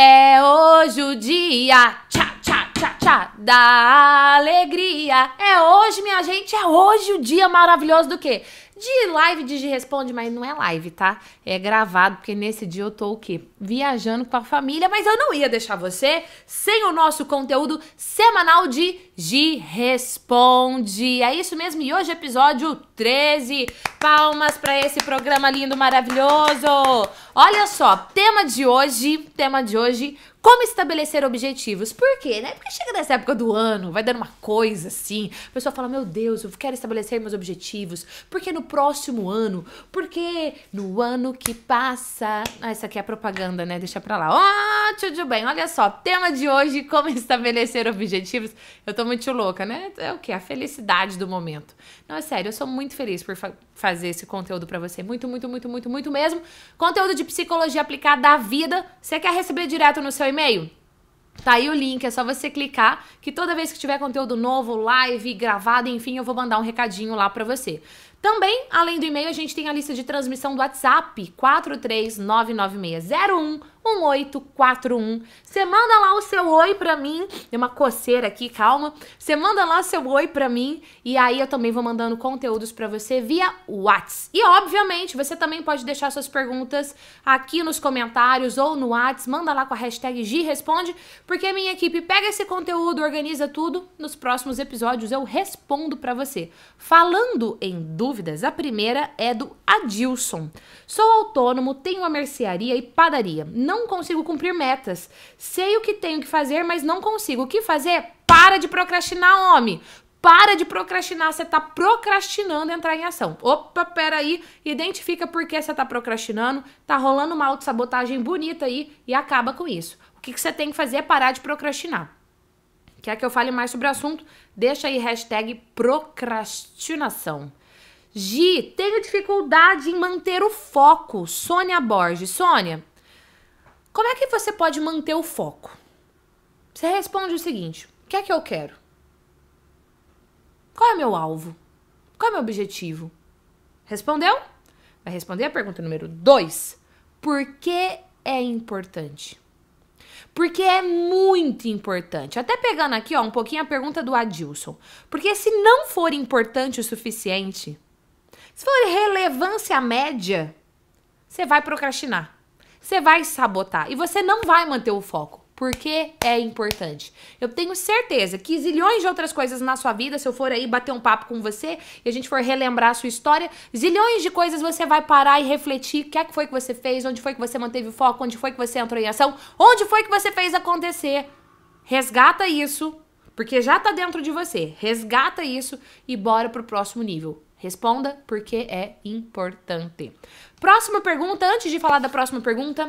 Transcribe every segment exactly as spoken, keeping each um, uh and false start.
É hoje o dia, tchá, tchá, tchá, tchá, da alegria. É hoje, minha gente, é hoje o dia maravilhoso do quê? De live de GiResponde, mas não é live, tá? É gravado, porque nesse dia eu tô o quê? Viajando com a família, mas eu não ia deixar você sem o nosso conteúdo semanal de GiResponde. É isso mesmo, e hoje é episódio treze. Palmas pra esse programa lindo, maravilhoso. Olha só, tema de hoje, tema de hoje... Como estabelecer objetivos? Por quê? Né? Porque chega nessa época do ano, vai dando uma coisa assim, a pessoa fala, meu Deus, eu quero estabelecer meus objetivos, porque no próximo ano, porque no ano que passa... Ah, essa aqui é a propaganda, né? Deixa pra lá. Ah, oh, tudo bem, olha só, tema de hoje, como estabelecer objetivos. Eu tô muito louca, né? É o quê? A felicidade do momento. Não, é sério, eu sou muito feliz por fa fazer esse conteúdo pra você, muito, muito, muito, muito, muito mesmo. Conteúdo de psicologia aplicada à vida, você quer receber direto no seu e-mail? E-mail. Tá aí o link, é só você clicar que toda vez que tiver conteúdo novo, live, gravado, enfim, eu vou mandar um recadinho lá pra você. Também, além do e-mail, a gente tem a lista de transmissão do WhatsApp, quatro três nove nove seis zero um um oito quatro um. Você manda lá o seu oi pra mim, deu uma coceira aqui, calma. Você manda lá o seu oi pra mim e aí eu também vou mandando conteúdos pra você via WhatsApp. E, obviamente, você também pode deixar suas perguntas aqui nos comentários ou no WhatsApp, manda lá com a hashtag GiResponde, porque minha equipe pega esse conteúdo, organiza tudo, nos próximos episódios eu respondo pra você. Falando em dúvidas, Dúvidas. A primeira é do Adilson. Sou autônomo, tenho uma mercearia e padaria. Não consigo cumprir metas. Sei o que tenho que fazer, mas não consigo. O que fazer? Para de procrastinar, homem! Para de procrastinar, você tá procrastinando entrar em ação. Opa, peraí, identifica por que você tá procrastinando, tá rolando uma autossabotagem bonita aí e acaba com isso. O que você tem que fazer é parar de procrastinar. Quer que eu fale mais sobre o assunto? Deixa aí hashtag procrastinação. Gi, tenho dificuldade em manter o foco. Sônia Borges. Sônia, como é que você pode manter o foco? Você responde o seguinte, o que é que eu quero? Qual é o meu alvo? Qual é o meu objetivo? Respondeu? Vai responder a pergunta número dois. Por que é importante? Porque é muito importante. Até pegando aqui ó, um pouquinho a pergunta do Adilson. Porque se não for importante o suficiente... Se for relevância média, você vai procrastinar, você vai sabotar e você não vai manter o foco, porque é importante. Eu tenho certeza que zilhões de outras coisas na sua vida, se eu for aí bater um papo com você e a gente for relembrar a sua história, zilhões de coisas você vai parar e refletir o que é que foi que você fez, onde foi que você manteve o foco, onde foi que você entrou em ação, onde foi que você fez acontecer. Resgata isso, porque já tá dentro de você. Resgata isso e bora pro próximo nível. Responda porque é importante. Próxima pergunta, antes de falar da próxima pergunta,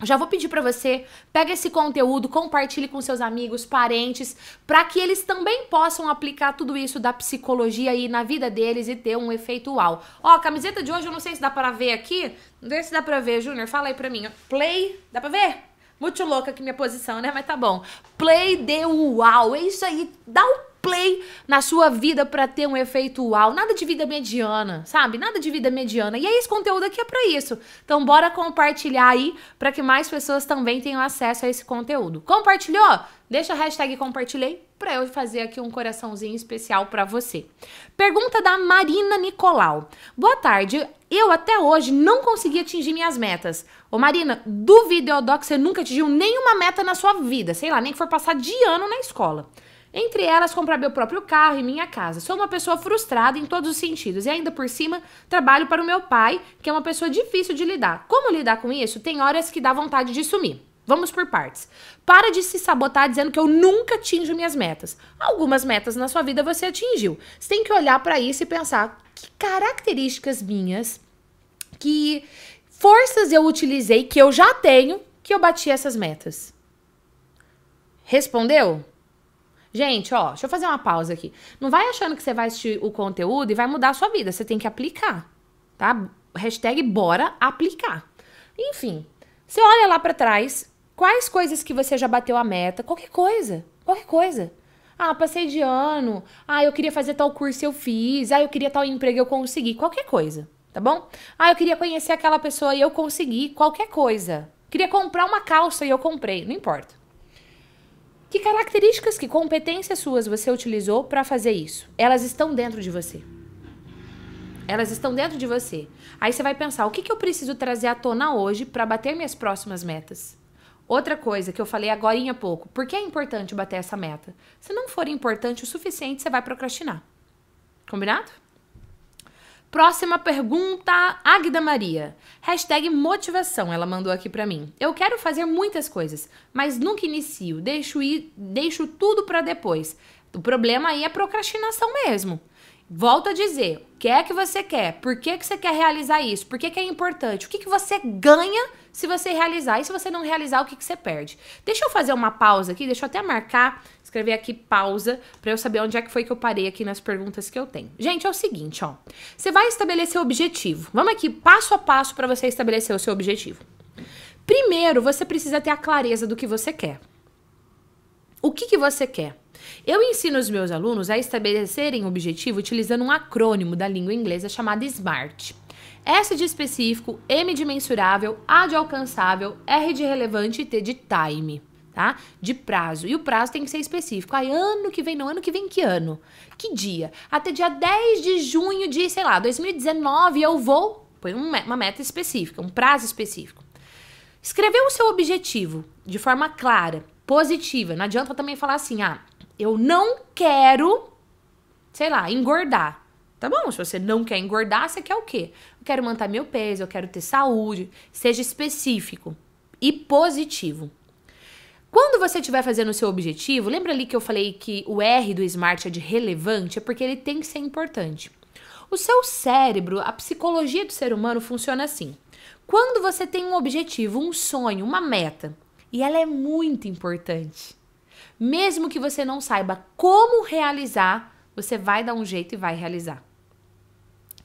já vou pedir pra você, pega esse conteúdo, compartilhe com seus amigos, parentes, pra que eles também possam aplicar tudo isso da psicologia aí na vida deles e ter um efeito uau. Ó, a camiseta de hoje, eu não sei se dá pra ver aqui, não sei se dá pra ver, Júnior, fala aí pra mim, play, dá pra ver? Muito louca aqui minha posição, né? Mas tá bom. Play de uau, é isso aí, dá um play na sua vida pra ter um efeito uau, nada de vida mediana, sabe? Nada de vida mediana, e aí esse conteúdo aqui é pra isso, então bora compartilhar aí pra que mais pessoas também tenham acesso a esse conteúdo. Compartilhou? Deixa a hashtag compartilhei pra eu fazer aqui um coraçãozinho especial pra você. Pergunta da Marina Nicolau. Boa tarde, eu até hoje não consegui atingir minhas metas. Ô Marina, do Videodoc você nunca atingiu nenhuma meta na sua vida, sei lá, nem que for passar de ano na escola. Entre elas, comprar meu próprio carro e minha casa. Sou uma pessoa frustrada em todos os sentidos. E ainda por cima, trabalho para o meu pai, que é uma pessoa difícil de lidar. Como lidar com isso? Tem horas que dá vontade de sumir. Vamos por partes. Para de se sabotar dizendo que eu nunca atinjo minhas metas. Algumas metas na sua vida você atingiu. Você tem que olhar para isso e pensar, que características minhas, que forças eu utilizei, que eu já tenho, que eu bati essas metas. Respondeu? Gente, ó, deixa eu fazer uma pausa aqui. Não vai achando que você vai assistir o conteúdo e vai mudar a sua vida. Você tem que aplicar, tá? Hashtag bora aplicar. Enfim, você olha lá pra trás, quais coisas que você já bateu a meta, qualquer coisa, qualquer coisa. Ah, passei de ano, ah, eu queria fazer tal curso, eu fiz, ah, eu queria tal emprego, eu consegui, qualquer coisa, tá bom? Ah, eu queria conhecer aquela pessoa e eu consegui, qualquer coisa. Queria comprar uma calça e eu comprei, não importa. Que características, que competências suas você utilizou para fazer isso? Elas estão dentro de você. Elas estão dentro de você. Aí você vai pensar, o que, que eu preciso trazer à tona hoje para bater minhas próximas metas? Outra coisa que eu falei agorinha há pouco, por que é importante bater essa meta? Se não for importante o suficiente, você vai procrastinar. Combinado? Próxima pergunta, Águida Maria. Hashtag motivação, ela mandou aqui pra mim. Eu quero fazer muitas coisas, mas nunca inicio, deixo, ir, deixo tudo pra depois. O problema aí é procrastinação mesmo. Volto a dizer, o que é que você quer? Por que, que você quer realizar isso? Por que, que é importante? O que, que você ganha se você realizar? E se você não realizar, o que, que você perde? Deixa eu fazer uma pausa aqui, deixa eu até marcar, escrever aqui pausa, pra eu saber onde é que foi que eu parei aqui nas perguntas que eu tenho. Gente, é o seguinte, ó. Você vai estabelecer o objetivo. Vamos aqui passo a passo pra você estabelecer o seu objetivo. Primeiro, você precisa ter a clareza do que você quer. O que, que você quer? Eu ensino os meus alunos a estabelecerem um objetivo utilizando um acrônimo da língua inglesa chamado SMART. S de específico, M de mensurável, A de alcançável, R de relevante e T de time, tá? De prazo. E o prazo tem que ser específico. Aí ano que vem, não, ano que vem que ano? Que dia? Até dia dez de junho de, sei lá, dois mil e dezenove eu vou... Põe uma meta específica, um prazo específico. Escrever o seu objetivo de forma clara, positiva. Não adianta também falar assim, ah... eu não quero, sei lá, engordar. Tá bom, se você não quer engordar, você quer o quê? Eu quero manter meu peso, eu quero ter saúde. Seja específico e positivo. Quando você estiver fazendo o seu objetivo, lembra ali que eu falei que o R do SMART é de relevante? É porque ele tem que ser importante. O seu cérebro, a psicologia do ser humano funciona assim. Quando você tem um objetivo, um sonho, uma meta, e ela é muito importante... mesmo que você não saiba como realizar, você vai dar um jeito e vai realizar.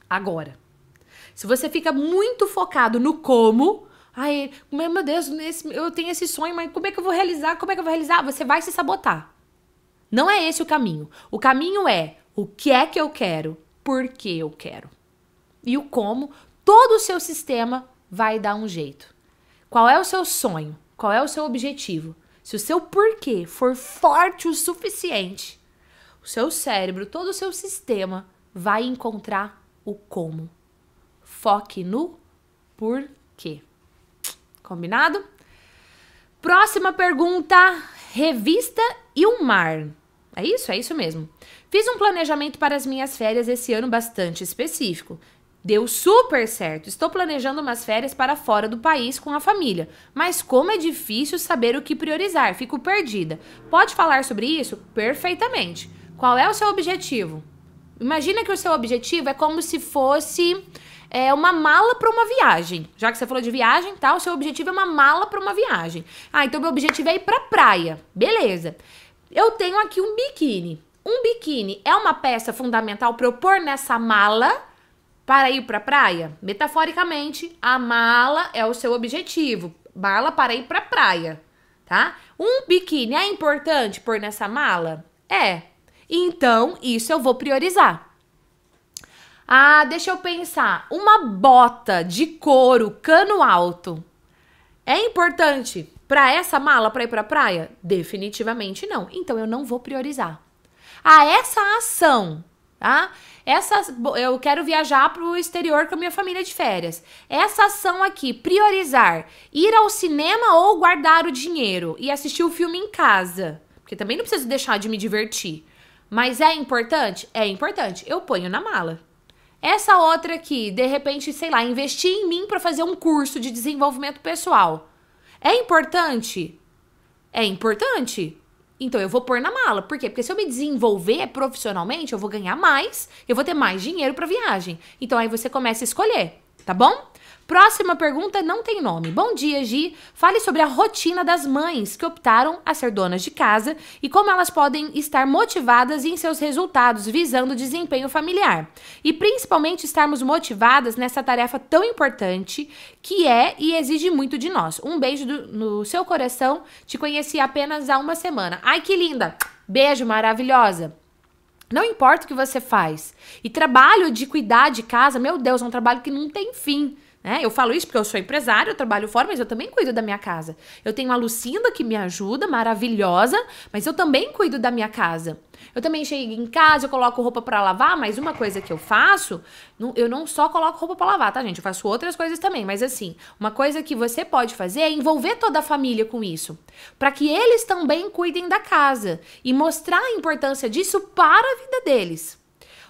Agora, se você fica muito focado no como, ai, meu Deus, eu tenho esse sonho, mas como é que eu vou realizar? Como é que eu vou realizar? Você vai se sabotar. Não é esse o caminho. O caminho é o que é que eu quero, por que eu quero. E o como, todo o seu sistema vai dar um jeito. Qual é o seu sonho? Qual é o seu objetivo? Se o seu porquê for forte o suficiente, o seu cérebro, todo o seu sistema vai encontrar o como. Foque no porquê. Combinado? Próxima pergunta, revista e o mar. É isso? É isso mesmo. Fiz um planejamento para as minhas férias esse ano bastante específico. Deu super certo. Estou planejando umas férias para fora do país com a família. Mas como é difícil saber o que priorizar. Fico perdida. Pode falar sobre isso? Perfeitamente. Qual é o seu objetivo? Imagina que o seu objetivo é como se fosse é, uma mala para uma viagem. Já que você falou de viagem, tá? O seu objetivo é uma mala para uma viagem. Ah, então meu objetivo é ir para a praia. Beleza. Eu tenho aqui um biquíni. Um biquíni é uma peça fundamental para eu pôr nessa mala... para ir para a praia? Metaforicamente, a mala é o seu objetivo. Mala para ir para a praia, tá? Um biquíni é importante pôr nessa mala? É. Então, isso eu vou priorizar. Ah, deixa eu pensar. Uma bota de couro, cano alto, é importante para essa mala para ir para a praia? Definitivamente não. Então, eu não vou priorizar. Ah, essa ação... tá? Essas, eu quero viajar para o exterior com a minha família de férias. Essa ação aqui, priorizar, ir ao cinema ou guardar o dinheiro e assistir o filme em casa. Porque também não preciso deixar de me divertir. Mas é importante? É importante. Eu ponho na mala. Essa outra aqui, de repente, sei lá, investir em mim para fazer um curso de desenvolvimento pessoal. É importante? É importante? Então, eu vou pôr na mala. Por quê? Porque se eu me desenvolver profissionalmente, eu vou ganhar mais, eu vou ter mais dinheiro para viagem. Então, aí você começa a escolher, tá bom? Próxima pergunta não tem nome. Bom dia, Gi. Fale sobre a rotina das mães que optaram a ser donas de casa e como elas podem estar motivadas em seus resultados visando o desempenho familiar. E, principalmente, estarmos motivadas nessa tarefa tão importante que é e exige muito de nós. Um beijo do, no seu coração. Te conheci apenas há uma semana. Ai, que linda! Beijo, maravilhosa! Não importa o que você faz. E trabalho de cuidar de casa, meu Deus, é um trabalho que não tem fim. Né? Eu falo isso porque eu sou empresária, eu trabalho fora, mas eu também cuido da minha casa. Eu tenho a Lucinda que me ajuda, maravilhosa, mas eu também cuido da minha casa. Eu também chego em casa, eu coloco roupa pra lavar, mas uma coisa que eu faço, eu não só coloco roupa pra lavar, tá, gente? Eu faço outras coisas também, mas assim, uma coisa que você pode fazer é envolver toda a família com isso, pra que eles também cuidem da casa e mostrar a importância disso para a vida deles.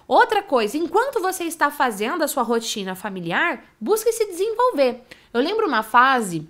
Outra coisa, enquanto você está fazendo a sua rotina familiar, busque se desenvolver. Eu lembro uma fase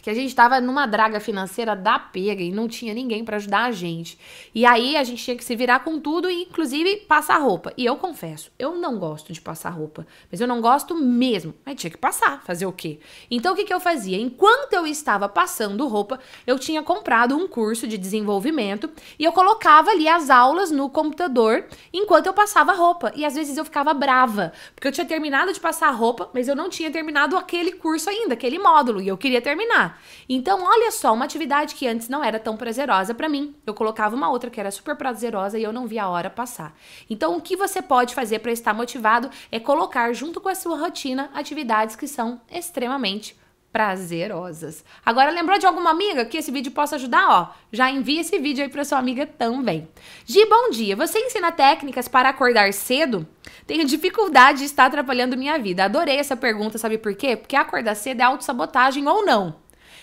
que a gente estava numa draga financeira da pega e não tinha ninguém para ajudar a gente. E aí a gente tinha que se virar com tudo e inclusive passar roupa. E eu confesso, eu não gosto de passar roupa, mas eu não gosto mesmo. Mas tinha que passar, fazer o quê? Então o que que eu fazia? Enquanto eu estava passando roupa, eu tinha comprado um curso de desenvolvimento e eu colocava ali as aulas no computador enquanto eu passava roupa. E às vezes eu ficava brava, porque eu tinha terminado de passar roupa, mas eu não tinha terminado aquele curso ainda, aquele módulo, e eu queria terminar. Então, olha só, uma atividade que antes não era tão prazerosa pra mim, eu colocava uma outra que era super prazerosa e eu não via a hora passar. Então, o que você pode fazer pra estar motivado é colocar junto com a sua rotina atividades que são extremamente prazerosas. Agora, lembrou de alguma amiga que esse vídeo possa ajudar? Ó, já envia esse vídeo aí pra sua amiga também. Gi, bom dia. Você ensina técnicas para acordar cedo? Tenho dificuldade de estar atrapalhando minha vida. Adorei essa pergunta, sabe por quê? Porque acordar cedo é autossabotagem ou não?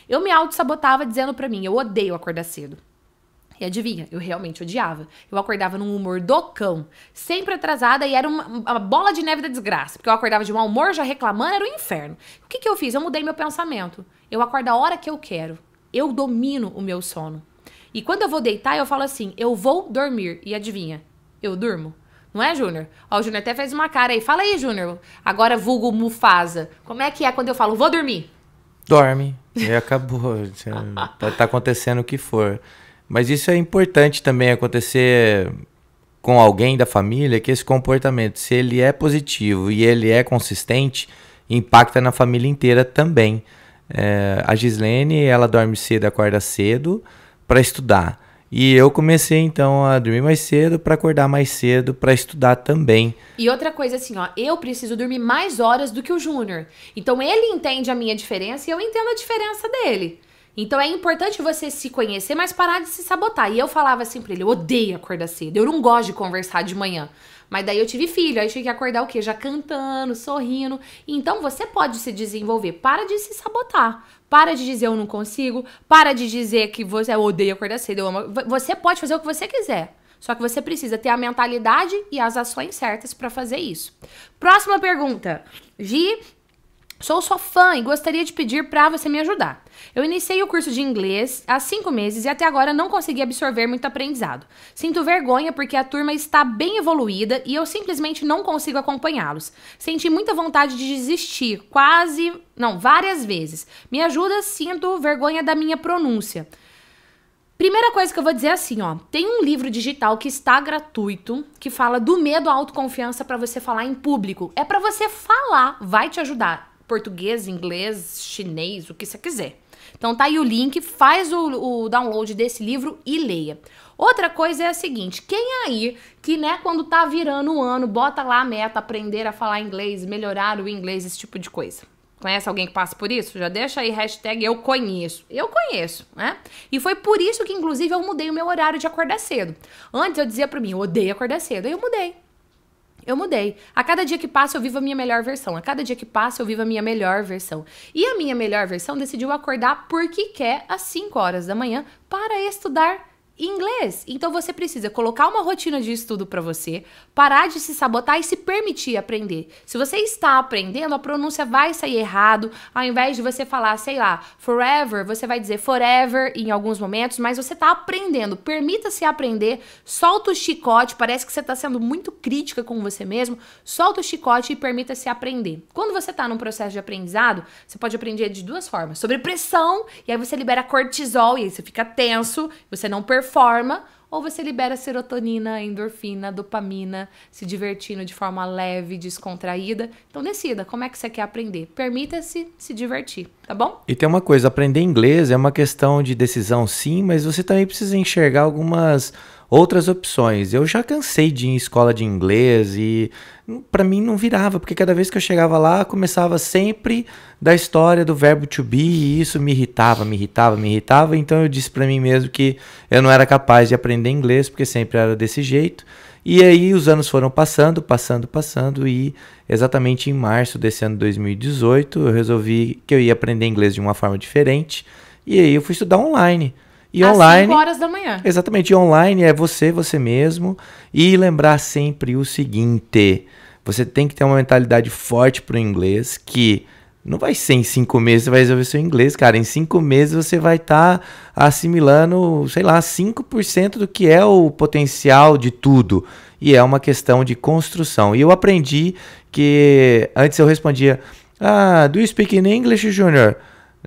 Eu me auto-sabotava dizendo pra mim, eu odeio acordar cedo. E adivinha, eu realmente odiava. Eu acordava num humor do cão, sempre atrasada e era uma, uma bola de neve da desgraça. Porque eu acordava de mau humor, já reclamando, era um inferno. O que que eu fiz? Eu mudei meu pensamento. Eu acordo a hora que eu quero. Eu domino o meu sono. E quando eu vou deitar, eu falo assim, eu vou dormir. E adivinha, eu durmo. Não é, Júnior? Ó, o Júnior até fez uma cara aí. Fala aí, Júnior. Agora vulgo Mufasa. Como é que é quando eu falo, vou dormir? Dorme. E acabou. Tá acontecendo o que for. Mas isso é importante também acontecer com alguém da família, que esse comportamento, se ele é positivo e ele é consistente, impacta na família inteira também. É, a Gislene, ela dorme cedo, acorda cedo para estudar. E eu comecei, então, a dormir mais cedo para acordar mais cedo para estudar também. E outra coisa assim, ó, eu preciso dormir mais horas do que o Júnior. Então, ele entende a minha diferença e eu entendo a diferença dele. Então, é importante você se conhecer, mas parar de se sabotar. E eu falava assim pra ele, eu odeio acordar cedo, eu não gosto de conversar de manhã. Mas daí eu tive filho, aí eu tinha que acordar o quê? Já cantando, sorrindo. Então, você pode se desenvolver. Para de se sabotar. Para de dizer eu não consigo. Para de dizer que você odeia acordar cedo. Eu amo. Você pode fazer o que você quiser. Só que você precisa ter a mentalidade e as ações certas para fazer isso. Próxima pergunta. Gi, sou sua fã e gostaria de pedir para você me ajudar. Eu iniciei o curso de inglês há cinco meses e até agora não consegui absorver muito aprendizado. Sinto vergonha porque a turma está bem evoluída e eu simplesmente não consigo acompanhá-los. Senti muita vontade de desistir, quase, não, várias vezes. Me ajuda, sinto vergonha da minha pronúncia. Primeira coisa que eu vou dizer é assim, ó, tem um livro digital que está gratuito, que fala do medo à autoconfiança para você falar em público. É para você falar, vai te ajudar. Português, inglês, chinês, o que você quiser. Então tá aí o link, faz o, o download desse livro e leia. Outra coisa é a seguinte, quem aí que, né, quando tá virando o ano, bota lá a meta, aprender a falar inglês, melhorar o inglês, esse tipo de coisa. Conhece alguém que passa por isso? Já deixa aí hashtag eu conheço. Eu conheço, né? E foi por isso que, inclusive, eu mudei o meu horário de acordar cedo. Antes eu dizia pra mim, eu odeio acordar cedo, aí eu mudei. Eu mudei. A cada dia que passa, eu vivo a minha melhor versão. A cada dia que passa, eu vivo a minha melhor versão. E a minha melhor versão decidiu acordar porque quer às cinco horas da manhã para estudar inglês. Então, você precisa colocar uma rotina de estudo para você, parar de se sabotar e se permitir aprender. Se você está aprendendo, a pronúncia vai sair errado. Ao invés de você falar, sei lá, forever, você vai dizer forever em alguns momentos, mas você está aprendendo. Permita-se aprender, solta o chicote, parece que você está sendo muito crítica com você mesmo, solta o chicote e permita-se aprender. Quando você está num processo de aprendizado, você pode aprender de duas formas. Sobre pressão, e aí você libera cortisol, e aí você fica tenso, você não performa. Forma, ou você libera serotonina, endorfina, dopamina, se divertindo de forma leve, descontraída. Então decida como é que você quer aprender. Permita-se se divertir, tá bom? E tem uma coisa, aprender inglês é uma questão de decisão sim, mas você também precisa enxergar algumas outras opções. Eu já cansei de ir em escola de inglês e para mim não virava, porque cada vez que eu chegava lá, começava sempre da história do verbo to be e isso me irritava, me irritava, me irritava. Então eu disse para mim mesmo que eu não era capaz de aprender inglês, porque sempre era desse jeito. E aí os anos foram passando, passando, passando e exatamente em março desse ano dois mil e dezoito eu resolvi que eu ia aprender inglês de uma forma diferente e aí eu fui estudar online. E às online, cinco horas da manhã. Exatamente, e online é você, você mesmo e lembrar sempre o seguinte, você tem que ter uma mentalidade forte para o inglês que... Não vai ser em cinco meses você vai resolver seu inglês, cara. Em cinco meses você vai estar tá assimilando, sei lá, cinco por cento do que é o potencial de tudo. E é uma questão de construção. E eu aprendi que... Antes eu respondia, ah, do you speak in English, Junior?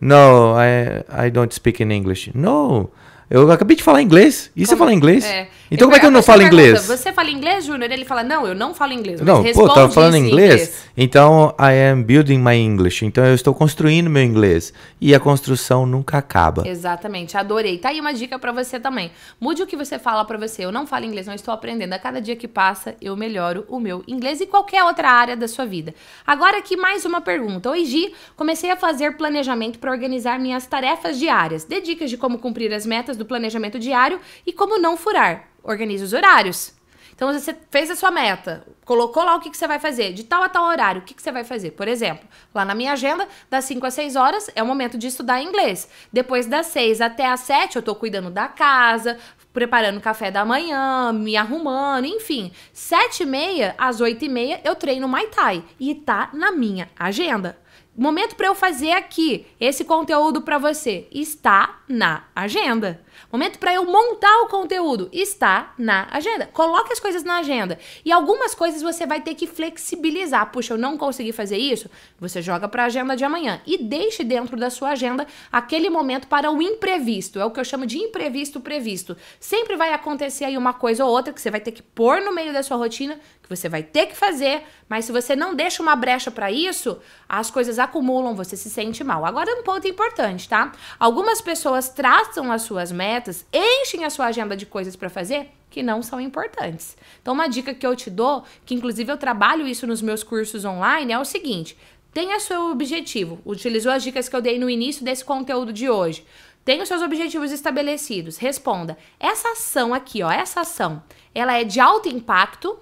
No, I, I don't speak in English. No, eu acabei de falar inglês. E como? Você fala inglês? É. Então eu, como é que eu não falo pergunta, inglês? Você fala inglês, Júnior? Ele fala, não, eu não falo inglês. Mas não, pô, tava falando inglês, inglês. Então, I am building my English. Então, eu estou construindo meu inglês. E a construção nunca acaba. Exatamente, adorei. Tá aí uma dica pra você também. Mude o que você fala pra você. Eu não falo inglês, não estou aprendendo. A cada dia que passa, eu melhoro o meu inglês e qualquer outra área da sua vida. Agora aqui, mais uma pergunta. Oi, Gi, comecei a fazer planejamento pra organizar minhas tarefas diárias. Dê dicas de como cumprir as metas do planejamento diário e como não furar. Organize os horários. Então, você fez a sua meta, colocou lá o que, que você vai fazer, de tal a tal horário, o que, que você vai fazer. Por exemplo, lá na minha agenda, das cinco às seis horas é o momento de estudar inglês. Depois das seis até às sete eu tô cuidando da casa, preparando o café da manhã, me arrumando, enfim. sete e meia às oito e meia eu treino Muay Thai e tá na minha agenda. Momento para eu fazer aqui esse conteúdo para você está na agenda. Momento para eu montar o conteúdo está na agenda. Coloque as coisas na agenda. E algumas coisas você vai ter que flexibilizar. Puxa, eu não consegui fazer isso? Você joga para a agenda de amanhã e deixe dentro da sua agenda aquele momento para o imprevisto. É o que eu chamo de imprevisto previsto. Sempre vai acontecer aí uma coisa ou outra que você vai ter que pôr no meio da sua rotina, que você vai ter que fazer, mas se você não deixa uma brecha para isso, as coisas acumulam, você se sente mal. Agora um ponto importante, tá? Algumas pessoas traçam as suas metas, enchem a sua agenda de coisas para fazer que não são importantes. Então uma dica que eu te dou, que inclusive eu trabalho isso nos meus cursos online, é o seguinte: tenha seu objetivo. Utilizou as dicas que eu dei no início desse conteúdo de hoje. Tenha os seus objetivos estabelecidos. Responda. Essa ação aqui, ó, essa ação, ela é de alto impacto,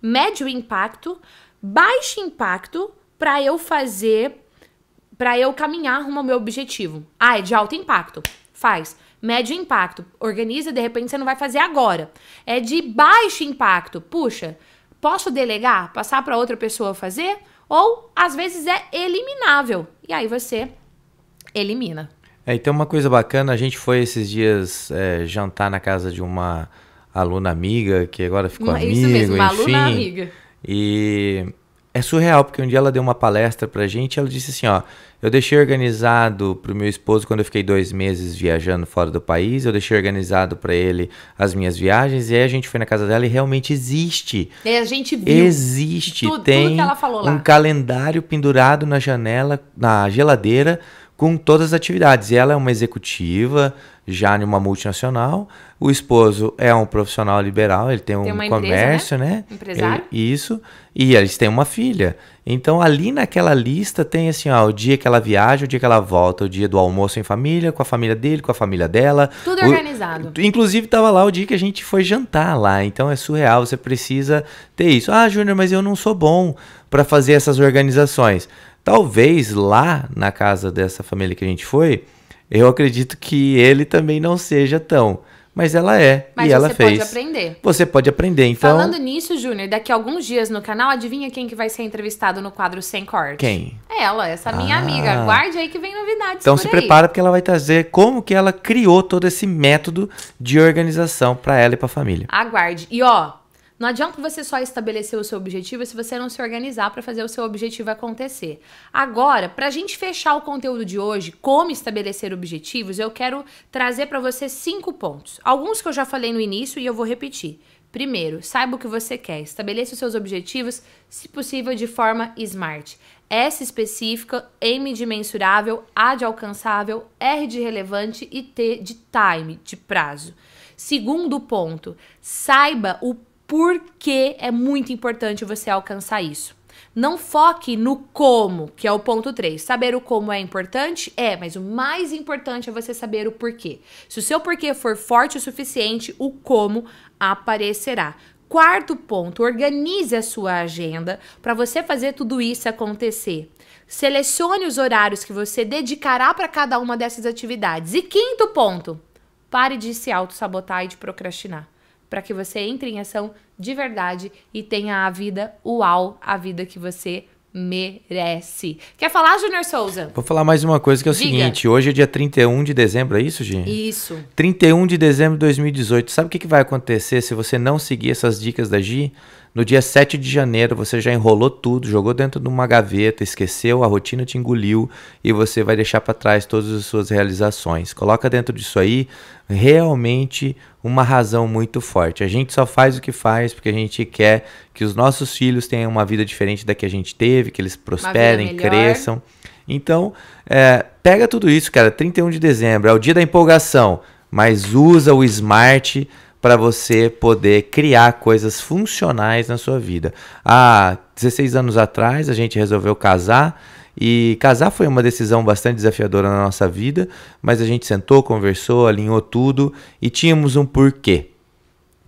médio impacto, baixo impacto para eu fazer, para eu caminhar rumo ao meu objetivo. Ah, é de alto impacto. Faz. Médio impacto. Organiza, de repente você não vai fazer agora. É de baixo impacto. Puxa, posso delegar? Passar para outra pessoa fazer? Ou, às vezes, é eliminável. E aí você elimina. É, então uma coisa bacana, a gente foi esses dias é, jantar na casa de uma aluna amiga, que agora ficou amiga, enfim. Isso mesmo, uma aluna amiga. E é surreal, porque um dia ela deu uma palestra pra gente e ela disse assim, ó, eu deixei organizado pro meu esposo quando eu fiquei dois meses viajando fora do país, eu deixei organizado pra ele as minhas viagens, e aí a gente foi na casa dela e realmente existe. E a gente viu. Existe. Tudo, tem tudo que ela falou lá. Um calendário pendurado na janela, na geladeira, com todas as atividades. E ela é uma executiva, já em uma multinacional. O esposo é um profissional liberal, ele tem, tem um uma comércio, empresa, né? né? Empresário. Ele, isso. E eles têm uma filha. Então, ali naquela lista tem assim, ó, o dia que ela viaja, o dia que ela volta, o dia do almoço em família, com a família dele, com a família dela. Tudo o, organizado. Inclusive, estava lá o dia que a gente foi jantar lá. Então, é surreal, você precisa ter isso. Ah, Júnior, mas eu não sou bom para fazer essas organizações. Talvez lá na casa dessa família que a gente foi, eu acredito que ele também não seja tão. Mas ela é, mas e ela fez. Mas você pode aprender. Você pode aprender, então... Falando nisso, Júnior, daqui a alguns dias no canal, adivinha quem que vai ser entrevistado no quadro Sem Corte? Quem? Ela, essa minha ah. amiga. Aguarde aí que vem novidades. Então por se aí. Prepara, porque ela vai trazer como que ela criou todo esse método de organização para ela e para a família. Aguarde. E ó... Não adianta você só estabelecer o seu objetivo se você não se organizar para fazer o seu objetivo acontecer. Agora, para a gente fechar o conteúdo de hoje, como estabelecer objetivos, eu quero trazer para você cinco pontos. Alguns que eu já falei no início e eu vou repetir. Primeiro, saiba o que você quer. Estabeleça os seus objetivos, se possível, de forma SMART. S específica, M de mensurável, A de alcançável, R de relevante e T de time, de prazo. Segundo ponto, saiba o porquê é muito importante você alcançar isso. Não foque no como, que é o ponto três. Saber o como é importante? É, mas o mais importante é você saber o porquê. Se o seu porquê for forte o suficiente, o como aparecerá. Quarto ponto, organize a sua agenda para você fazer tudo isso acontecer. Selecione os horários que você dedicará para cada uma dessas atividades. E quinto ponto, pare de se auto-sabotar e de procrastinar, para que você entre em ação de verdade e tenha a vida uau, a vida que você merece. Quer falar, Júnior Souza? Vou falar mais uma coisa que é o Diga. seguinte, hoje é dia trinta e um de dezembro, é isso, Gi? Isso. trinta e um de dezembro de dois mil e dezoito. Sabe o que, que vai acontecer se você não seguir essas dicas da Gi? No dia sete de janeiro você já enrolou tudo, jogou dentro de uma gaveta, esqueceu, a rotina te engoliu e você vai deixar para trás todas as suas realizações. Coloca dentro disso aí realmente uma razão muito forte. A gente só faz o que faz porque a gente quer que os nossos filhos tenham uma vida diferente da que a gente teve, que eles prosperem, cresçam. Então, é, pega tudo isso, cara. trinta e um de dezembro é o dia da empolgação, mas usa o Smart para você poder criar coisas funcionais na sua vida. Há dezesseis anos atrás, a gente resolveu casar, e casar foi uma decisão bastante desafiadora na nossa vida, mas a gente sentou, conversou, alinhou tudo, e tínhamos um porquê.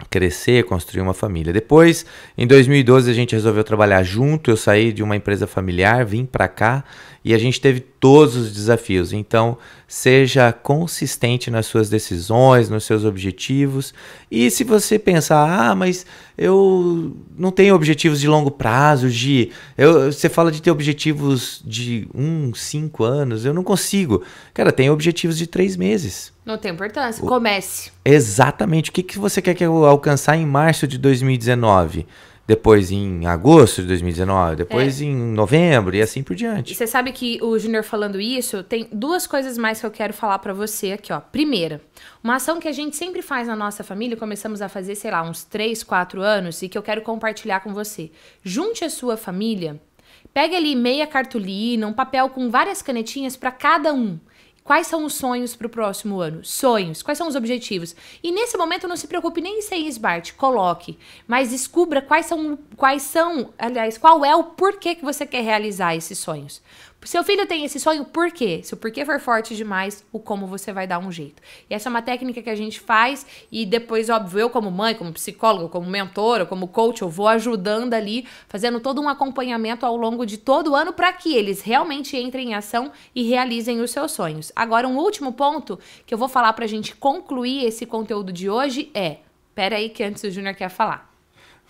Crescer, construir uma família. Depois, em dois mil e doze, a gente resolveu trabalhar junto, eu saí de uma empresa familiar, vim para cá, e a gente teve todos os desafios. Então, seja consistente nas suas decisões, nos seus objetivos. E se você pensar, ah, mas eu não tenho objetivos de longo prazo, Gi. Eu, você fala de ter objetivos de um, cinco anos, eu não consigo. Cara, tem objetivos de três meses. Não tem importância, comece. Exatamente, o que, que você quer que eu alcançar em março de dois mil e dezenove? Depois em agosto de dois mil e dezenove, depois é. em novembro e assim por diante. E você sabe que o Júnior falando isso, tem duas coisas mais que eu quero falar pra você aqui, ó. Primeira, uma ação que a gente sempre faz na nossa família, começamos a fazer, sei lá, uns três, quatro anos e que eu quero compartilhar com você. Junte a sua família, pegue ali meia cartolina, um papel com várias canetinhas pra cada um. Quais são os sonhos para o próximo ano? Sonhos. Quais são os objetivos? E nesse momento não se preocupe nem em ser Smart, coloque. Mas descubra quais são, quais são, aliás, qual é o porquê que você quer realizar esses sonhos. Seu filho tem esse sonho, por quê? Se o porquê for forte demais, o como você vai dar um jeito. E essa é uma técnica que a gente faz e depois, óbvio, eu como mãe, como psicóloga, como mentora, como coach, eu vou ajudando ali, fazendo todo um acompanhamento ao longo de todo o ano para que eles realmente entrem em ação e realizem os seus sonhos. Agora, um último ponto que eu vou falar pra gente concluir esse conteúdo de hoje é... Pera aí que antes o Júnior quer falar.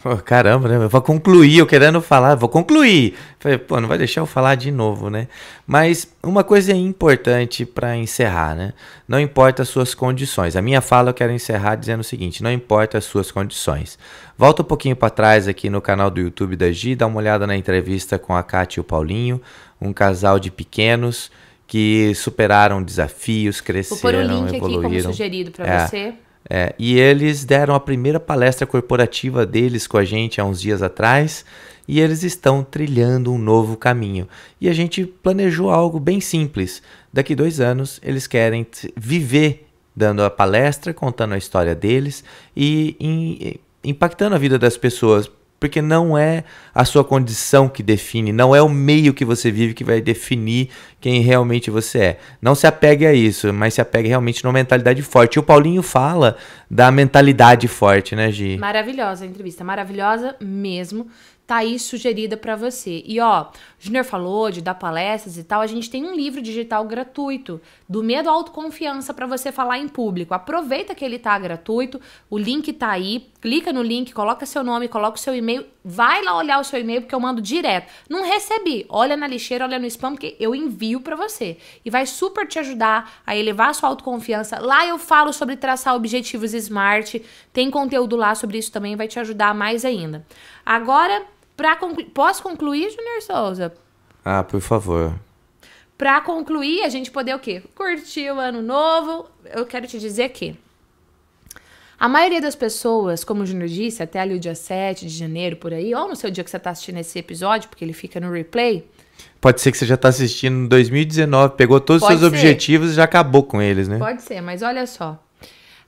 Oh, caramba, né? Eu vou concluir, eu querendo falar, vou concluir. Falei, pô, não vai deixar eu falar de novo, né? Mas uma coisa é importante para encerrar, né? Não importa as suas condições. A minha fala eu quero encerrar dizendo o seguinte, não importa as suas condições. Volta um pouquinho para trás aqui no canal do YouTube da Gi, dá uma olhada na entrevista com a Kátia e o Paulinho, um casal de pequenos que superaram desafios, cresceram, evoluíram. Vou pôr o link evoluíram. aqui como sugerido para é. você. É, e eles deram a primeira palestra corporativa deles com a gente há uns dias atrás e eles estão trilhando um novo caminho. E a gente planejou algo bem simples. Daqui dois anos eles querem viver dando a palestra, contando a história deles e em, impactando a vida das pessoas. Porque não é a sua condição que define, não é o meio que você vive que vai definir quem realmente você é. Não se apegue a isso, mas se apegue realmente numa mentalidade forte. E o Paulinho fala da mentalidade forte, né, Gi? Maravilhosa a entrevista, maravilhosa mesmo. Tá aí sugerida pra você. E ó, o Júnior falou de dar palestras e tal, a gente tem um livro digital gratuito, do medo à autoconfiança pra você falar em público. Aproveita que ele tá gratuito, o link tá aí, clica no link, coloca seu nome, coloca o seu e-mail, vai lá olhar o seu e-mail porque eu mando direto. Não recebi, olha na lixeira, olha no spam que eu envio pra você. E vai super te ajudar a elevar a sua autoconfiança. Lá eu falo sobre traçar objetivos Smart, tem conteúdo lá sobre isso também, vai te ajudar mais ainda. Agora, pra conclu... posso concluir, Júnior Souza? Ah, por favor. Pra concluir, a gente poder o quê? Curtir o ano novo. Eu quero te dizer que a maioria das pessoas, como o Júnior disse, até ali o dia sete de janeiro, por aí, ou no seu dia que você tá assistindo esse episódio, porque ele fica no replay. Pode ser que você já tá assistindo em dois mil e dezenove, pegou todos os seus objetivos e já acabou com eles, né? Pode ser, mas olha só.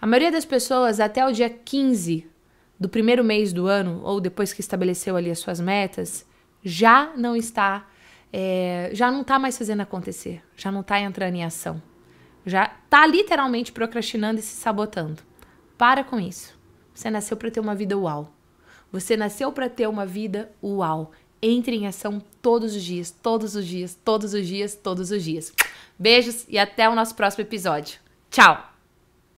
A maioria das pessoas, até o dia quinze do primeiro mês do ano, ou depois que estabeleceu ali as suas metas, já não está, é, já não está mais fazendo acontecer, já não está entrando em ação. Já está literalmente procrastinando e se sabotando. Para com isso. Você nasceu para ter uma vida U A U. Você nasceu para ter uma vida U A U. Entre em ação todos os dias, todos os dias, todos os dias, todos os dias. Beijos e até o nosso próximo episódio. Tchau!